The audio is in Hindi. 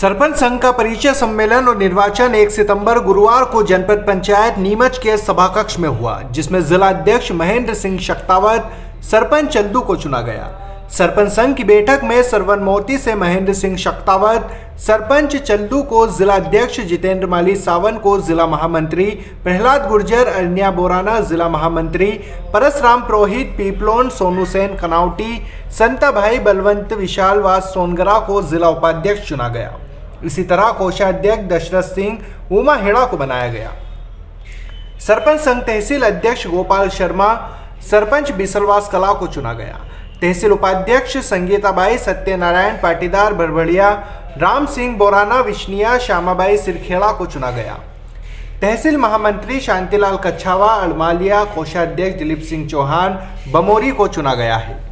सरपंच संघ का परिचय सम्मेलन और निर्वाचन 1 सितंबर गुरुवार को जनपद पंचायत नीमच के सभाकक्ष में हुआ, जिसमें जिला अध्यक्ष महेंद्र सिंह शक्तावत सरपंच चंदू को चुना गया। सरपंच संघ की बैठक में सर्वनुमति से महेंद्र सिंह शक्तावत सरपंच चंदू को जिला अध्यक्ष, जितेंद्र माली सावन को जिला महामंत्री, प्रहलाद गुर्जर अरनिया बोराना जिला महामंत्री, परसराम पुरोहित पीपलोन, सोनू सेन कनावटी, संताभाई बलवंत विशालवास सोनगरा को जिला उपाध्यक्ष चुना गया। इसी तरह कोषाध्यक्ष दशरथ सिंह उमा हेड़ा को बनाया गया। सरपंच संघ तहसील अध्यक्ष गोपाल शर्मा सरपंच बिसलवास कला को चुना गया। तहसील उपाध्यक्ष संगीताबाई, सत्यनारायण पाटीदार बरबड़िया, राम सिंह बोराना विश्निया, श्यामाबाई सिरखेड़ा को चुना गया। तहसील महामंत्री शांतिलाल कछावा अलमालिया, कोषाध्यक्ष दिलीप सिंह चौहान बमोरी को चुना गया है।